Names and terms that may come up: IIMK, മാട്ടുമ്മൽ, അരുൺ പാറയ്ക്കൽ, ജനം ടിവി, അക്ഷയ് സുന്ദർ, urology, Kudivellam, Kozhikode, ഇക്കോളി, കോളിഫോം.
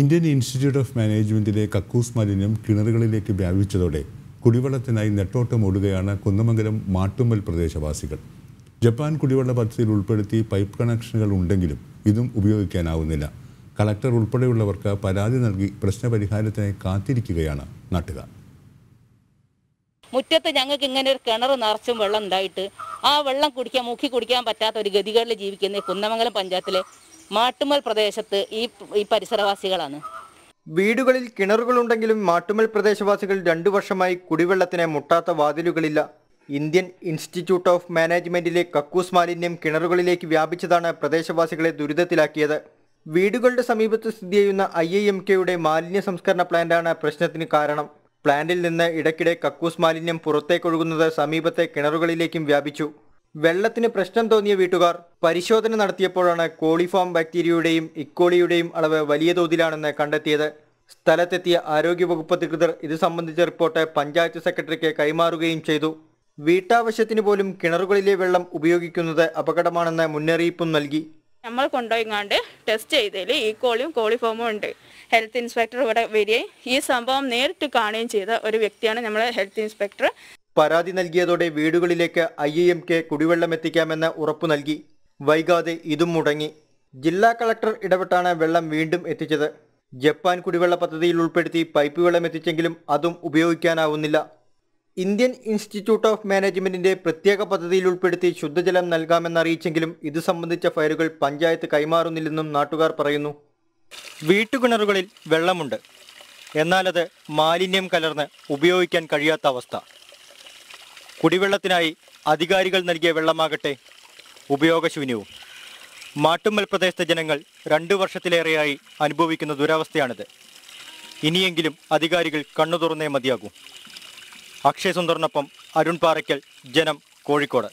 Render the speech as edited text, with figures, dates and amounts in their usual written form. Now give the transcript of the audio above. Indian Institute of Managementile കക്കൂസ് മലിനം കിണറുകളിലേക്ക് വ്യാപിച്ചതോടെ കുടിവെള്ളത്തിനായി നെട്ടോട്ടം ഓടുകയാണ് കുന്നമംഗലം മാട്ടുമ്മൽ പ്രദേശവാസികൾ. ജപ്പാൻ കുടിവെള്ള പദ്ധതിയിൽ ഉൾപ്പെടുത്തി പൈപ്പ് കണക്ഷനുകൾ ഉണ്ടെങ്കിലും ഇതും ഉപയോഗിക്കാനാവുന്നില്ല. കളക്ടർ ഉൾപ്പെടെയുള്ളവർക്ക് പരാതി നൽകി പ്രശ്നപരിഹാരത്തിനായി കാത്തിരിക്കുകയാണ് നാട്ടുകാർ. മുറ്റത്ത് ഞങ്ങൾക്ക് ഇങ്ങനെ ഒരു കിണർ നിറച്ചും വെള്ളം ഉണ്ടായിട്ട് ആ വെള്ളം കുടിക്കാൻ മുക്കി കുടിക്കാൻ പറ്റാത്ത ഒരു ഗതികളിൽ ജീവിക്കുന്ന കുന്നമംഗലം പഞ്ചായത്തിലെ മാട്ടുമ്മൽ പ്രദേശത്ത് ഈ പരിസരവാസികളാണ്. വീടുകളിൽ കിണറുകളുണ്ടെങ്കിലും മാട്ടുമ്മൽ പ്രദേശവാസികൾ 2 വർഷമായി കുടിവെള്ളത്തിന് മുട്ടാത്ത വാതിലുകളില്ല. ഇന്ത്യൻ ഇൻസ്റ്റിറ്റ്യൂട്ട് ഓഫ് മാനേജ്മെന്റിലെ കക്കൂസ് മാലിന്യം കിണറുകളിലേക്ക് വ്യാപിച്ചതാണ് പ്രദേശവാസികളെ ദുരിതത്തിലാക്കിയത്. വീടുകളുടെ സമീപത്ത് സ്ഥിതി ചെയ്യുന്ന IIMKയുടെ മാലിന്യ സംസ്കരണ പ്ലാന്റാണ് പ്രശ്നത്തിന് കാരണം. പ്ലാന്റിൽ നിന്ന് ഇടയ്ക്കിടെ കക്കൂസ് മാലിന്യം പുറത്തേക്കൊഴുകുന്നത് സമീപത്തെ കിണറുകളിലേക്കും വ്യാപിച്ചു. വെള്ളത്തിന് പ്രശ്നം തോന്നിയ വീട്ടുകാർ പരിശോധന നടത്തിയപ്പോഴാണ് കോളിഫോം ബാക്ടീരിയയുടെയും ഇക്കോളിയുടെയും അളവ് വലിയ തോതിലാണെന്ന് കണ്ടെത്തിയത്. സ്ഥലത്തെത്തിയ ആരോഗ്യവകുപ്പ് അധികൃതർ ഇത് സംബന്ധിച്ച റിപ്പോർട്ട് പഞ്ചായത്ത് സെക്രട്ടറിക്ക് കൈമാറുകയും ചെയ്തു. വീട്ടാവശ്യത്തിന് പോലും കിണറുകളിലെ വെള്ളം ഉപയോഗിക്കുന്നത് അപകടമാണെന്ന് മുന്നറിയിപ്പും നൽകി. നമ്മൾ കൊണ്ടുപോയിങ്ങാണ്ട് ടെസ്റ്റ് ചെയ്തതിൽ ഈക്കോളിയും കോളിഫോമും ഉണ്ട്. ഹെൽത്ത് ഇൻസ്പെക്ടർ ഇവിടെ വരികയും ഈ സംഭവം നേരിട്ട് കാണുകയും ചെയ്ത ഒരു വ്യക്തിയാണ് നമ്മളെ ഹെൽത്ത് ഇൻസ്പെക്ടർ. പരാതി നൽകിയതോടെ വീടുകളിലേക്ക് IIMK കുടിവെള്ളം എത്തിക്കാമെന്ന് ഉറപ്പു നൽകി. വൈകാതെ ഇതും മുടങ്ങി. ജില്ലാ കളക്ടർ ഇടപെട്ടാണ് വെള്ളം വീണ്ടും എത്തിച്ചത്. ജപ്പാൻ കുടിവെള്ള പദ്ധതിയിൽ ഉൾപ്പെടുത്തി പൈപ്പ് വെള്ളം എത്തിച്ചെങ്കിലും അതും ഉപയോഗിക്കാനാവുന്നില്ല. ഇന്ത്യൻ ഇൻസ്റ്റിറ്റ്യൂട്ട് ഓഫ് മാനേജ്മെന്റിന്റെ പ്രത്യേക പദ്ധതിയിൽ ഉൾപ്പെടുത്തി ശുദ്ധജലം നൽകാമെന്നറിയിച്ചെങ്കിലും ഇത് സംബന്ധിച്ച ഫയലുകൾ പഞ്ചായത്ത് കൈമാറുന്നില്ലെന്നും നാട്ടുകാർ പറയുന്നു. വീട്ടുകിണറുകളിൽ വെള്ളമുണ്ട്, എന്നാലത് മാലിന്യം കലർന്ന് ഉപയോഗിക്കാൻ കഴിയാത്ത അവസ്ഥ. കുടിവെള്ളത്തിനായി അധികാരികൾ നൽകിയ വെള്ളമാകട്ടെ ഉപയോഗശൂന്യവും. മാട്ടുമ്മൽ പ്രദേശത്തെ ജനങ്ങൾ 2 വർഷത്തിലേറെയായി അനുഭവിക്കുന്ന ദുരവസ്ഥയാണിത്. ഇനിയെങ്കിലും അധികാരികൾ കണ്ണു തുറന്നേ മതിയാകൂ. അക്ഷയ് സുന്ദറിനൊപ്പം അരുൺ പാറയ്ക്കൽ, ജനം, കോഴിക്കോട്.